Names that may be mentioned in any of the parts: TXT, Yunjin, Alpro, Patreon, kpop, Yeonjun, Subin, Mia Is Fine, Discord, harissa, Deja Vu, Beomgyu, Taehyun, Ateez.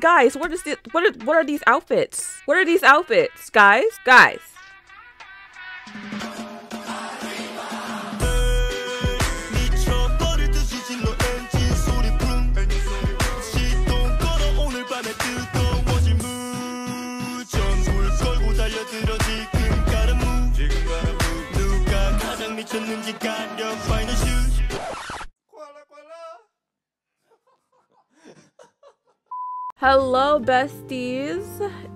Guys, what are these outfits? What are these outfits, guys? Guys. Hello besties,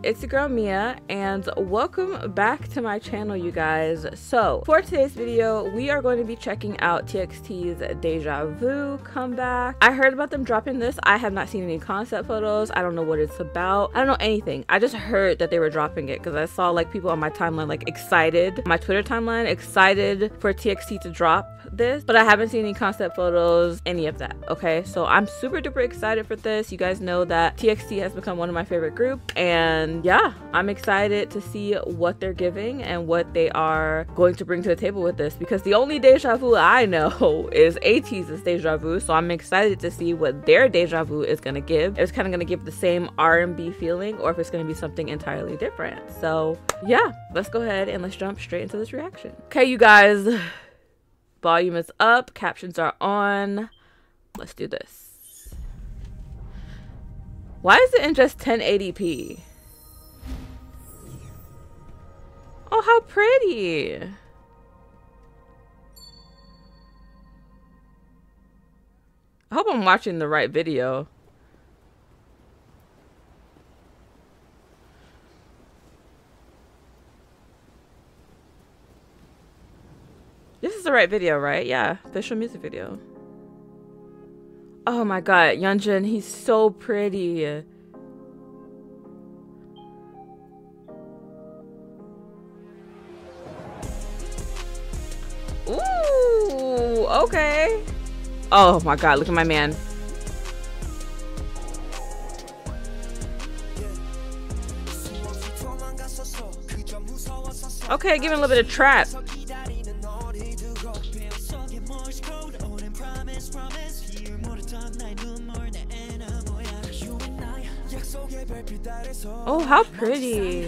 it's your girl Mia and welcome back to my channel, you guys. So for today's video we are going to be checking out TXT's Deja Vu comeback. I heard about them dropping this. I have not seen any concept photos. I don't know what it's about. I don't know anything. I just heard that they were dropping it because I saw like people on my timeline like excited, my Twitter timeline, excited for TXT to drop this, but I haven't seen any concept photos, any of that. Okay, so I'm super duper excited for this. You guys know that TXT has become one of my favorite groups, and yeah, I'm excited to see what they're giving and what they are going to bring to the table with this, because the only Deja Vu I know is Ateez's Deja Vu, so I'm excited to see what their Deja Vu is going to give. It's kind of going to give the same R&B feeling, or if it's going to be something entirely different. So yeah, let's go ahead and let's jump straight into this reaction. Okay, you guys, volume is up, captions are on, let's do this. Why is it in just 1080p? Oh, how pretty. I hope I'm watching the right video. This is the right video, right? Yeah, official music video. Oh my god, Yeonjun, he's so pretty. Ooh, okay. Oh my god, look at my man. Okay, give him a little bit of trap. Oh, how pretty.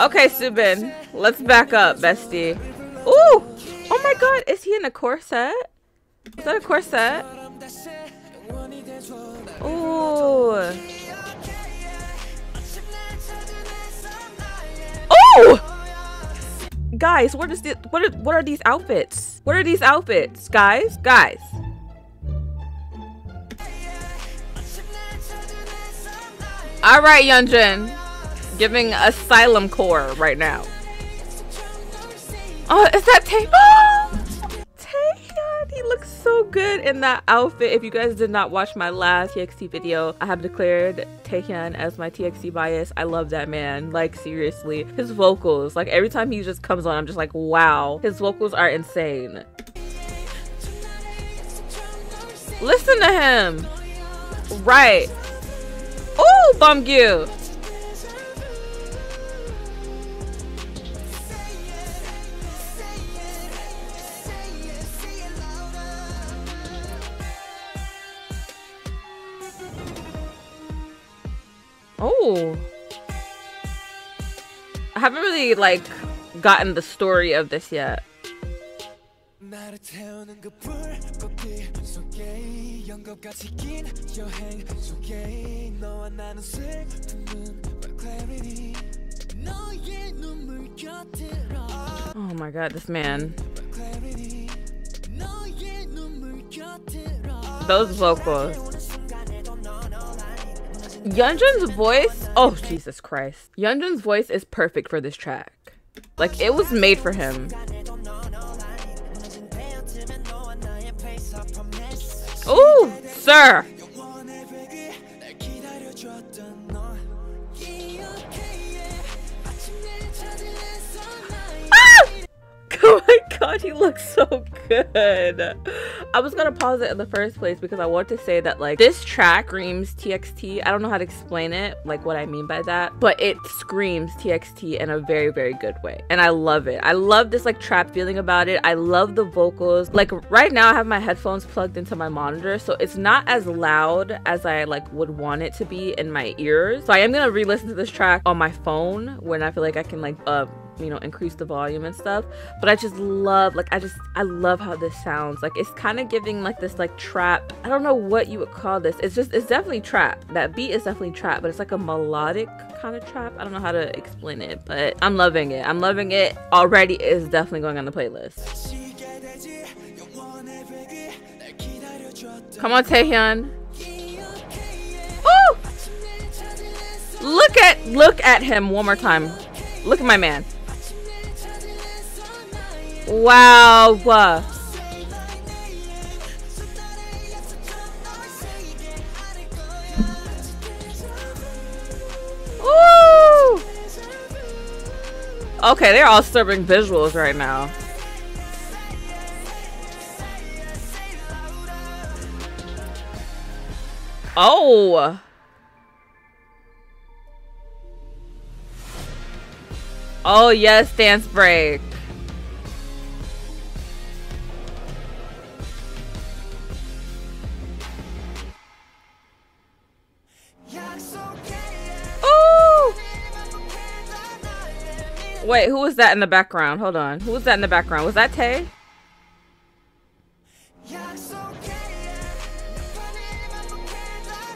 Okay, Subin, let's back up, bestie. Ooh! Oh my god, is he in a corset? Is that a corset? Ooh. Oh! Guys, what are these outfits? What are these outfits, guys? Guys. All right, Yunjin, giving asylum core right now. Oh, is that Taehyun? He looks so good in that outfit. If you guys did not watch my last TXT video, I have declared Taehyun as my TXT bias. I love that man. Like, seriously, his vocals. Like, every time he just comes on, I'm just like, wow. His vocals are insane. Listen to him. Right. Oh, Beomgyu. Oh, I haven't really like gotten the story of this yet. Oh my god, this man. Those vocals. Yeonjun's voice, oh Jesus Christ. Yeonjun's voice is perfect for this track. Like, it was made for him. Oh, sir. Ah! Oh my god, god, he looks so good. I was gonna pause it in the first place because I wanted to say that like this track screams TXT. I don't know how to explain it, like what I mean by that, but it screams TXT in a very, very good way, and I love it. I love this like trap feeling about it. I love the vocals. Like right now I have my headphones plugged into my monitor, so it's not as loud as I like would want it to be in my ears. So I am gonna re-listen to this track on my phone when I feel like I can like you know, increase the volume and stuff. But I just love, like, I love how this sounds. Like, it's kind of giving like this like trap, I don't know what you would call this. It's just, it's definitely trap. That beat is definitely trap, but it's like a melodic kind of trap. I don't know how to explain it, but I'm loving it. I'm loving it already. It's definitely going on the playlist. Come on, Taehyun. Woo! Look at him one more time. Look at my man. Wow. Ooh. Okay, they're all serving visuals right now. Oh. Oh yes, dance break. Oh! Wait, who was that in the background? Hold on. Who was that in the background? Was that Tae?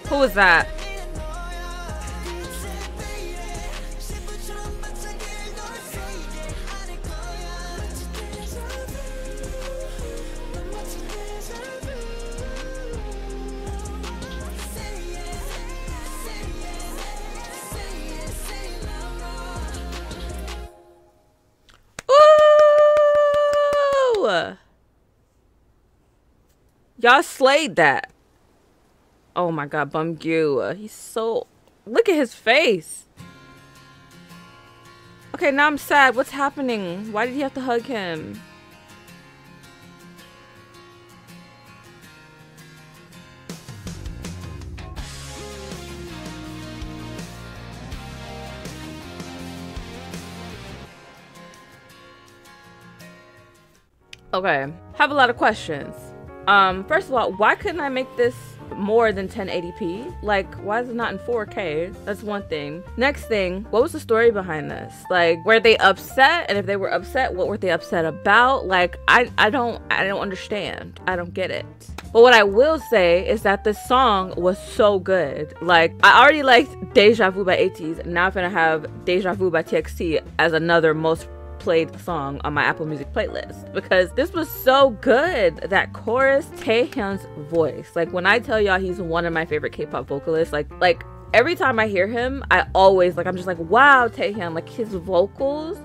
Who was that? Y'all slayed that. Oh my god, Beomgyu. He's so... Look at his face. Okay, now I'm sad. What's happening? Why did he have to hug him? Okay, have a lot of questions. First of all, why couldn't I make this more than 1080p? Like, why is it not in 4K? That's one thing. Next thing, what was the story behind this? Like, were they upset? And if they were upset, what were they upset about? Like, I don't understand. I don't get it. But what I will say is that this song was so good. Like, I already liked Deja Vu by Ateez. Now I'm gonna have Deja Vu by TXT as another most played song on my Apple Music playlist, because this was so good. That chorus, Taehyun's voice, like when I tell y'all he's one of my favorite K-pop vocalists, like every time I hear him, I always like, I'm just like, wow, Taehyun, like his vocals.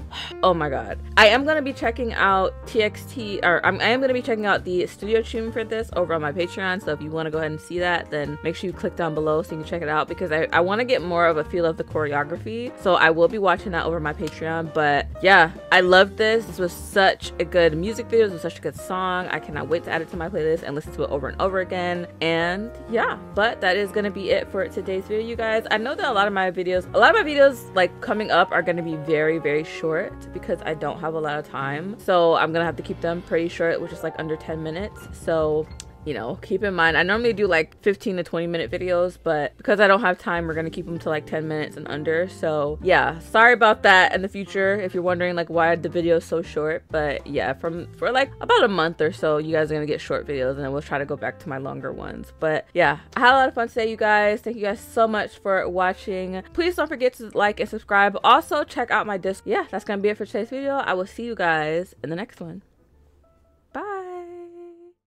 Oh my god. I am gonna be checking out TXT, or I am gonna be checking out the studio tune for this over on my Patreon, so if you want to go ahead and see that, then make sure you click down below so you can check it out, because I want to get more of a feel of the choreography, so I will be watching that over my Patreon. But yeah, I love this. This was such a good music video. This was such a good song. I cannot wait to add it to my playlist and listen to it over and over again. And yeah, but that is gonna be it for today's video, you guys. I know that a lot of my videos like coming up are going to be very, very short, because I don't have a lot of time, so I'm gonna have to keep them pretty short, which is like under 10 minutes. So you know, keep in mind, I normally do like 15 to 20 minute videos, but because I don't have time, we're gonna keep them to like 10 minutes and under. So yeah, sorry about that in the future if you're wondering like why the video is so short. But yeah, for like about a month or so, you guys are gonna get short videos, and then we'll try to go back to my longer ones. But yeah, I had a lot of fun today, you guys. Thank you guys so much for watching. Please don't forget to like and subscribe. Also check out my Discord. Yeah, that's gonna be it for today's video. I will see you guys in the next one.